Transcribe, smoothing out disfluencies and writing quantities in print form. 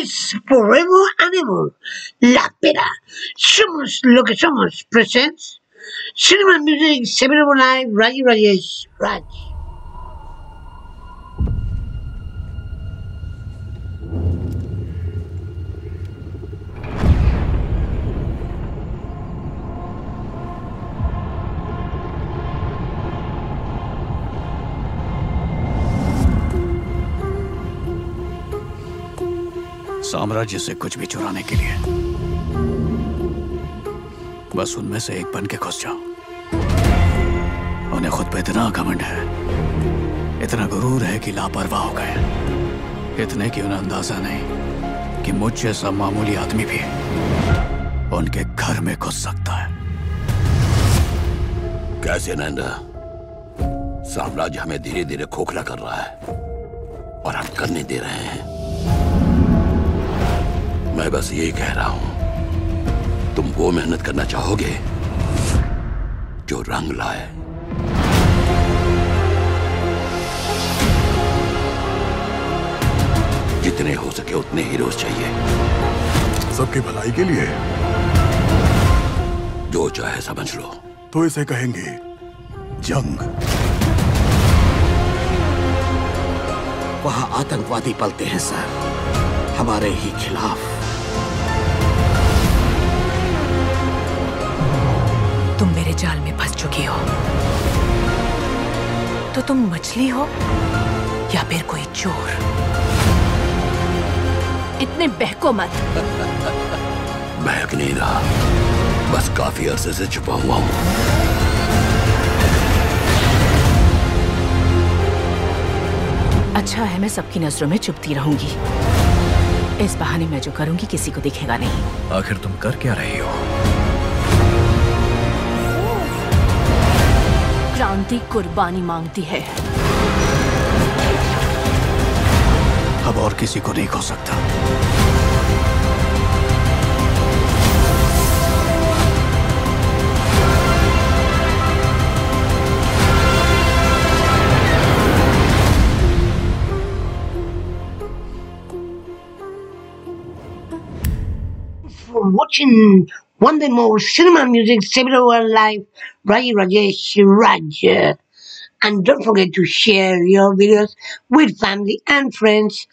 is forever and ever. La Pera. Somos lo que somos presents Cinema and Music 709 Rajesh Raj. साम्राज्य से कुछ भी चुराने के लिए बस उनमें से एक बन के घुस जाओ। उन्हें खुद पे इतना घमंड है, इतना गुरूर है कि लापरवाह हो गए। इतने कि उन्हें अंदाजा नहीं कि मुझ जैसा मामूली आदमी भी उनके घर में घुस सकता है। कैसे नंदा, साम्राज्य हमें धीरे धीरे खोखला कर रहा है और हम करने दे रहे हैं। मैं बस यही कह रहा हूं, तुम वो मेहनत करना चाहोगे जो रंग लाए। जितने हो सके उतने हीरोज चाहिए, सबकी भलाई के लिए। जो चाहे समझ लो। तो इसे कहेंगे जंग। वहां आतंकवादी पलते हैं सर, हमारे ही खिलाफ। तुम मेरे जाल में फंस चुकी हो, तो तुम मछली हो या फिर कोई चोर? इतने बहको मत। बहक नहीं रहा, बस काफी अरसे से छुपा हुआ हूं। अच्छा है मैं सबकी नजरों में छुपती रहूंगी। इस बहाने मैं जो करूंगी किसी को दिखेगा नहीं। आखिर तुम कर क्या रही हो? क्रांति कुर्बानी मांगती है। अब और किसी को नहीं हो सकता। For watching one day more Cinema Music 701 Live, Rajesh Raj, and don't forget to share your videos with family and friends.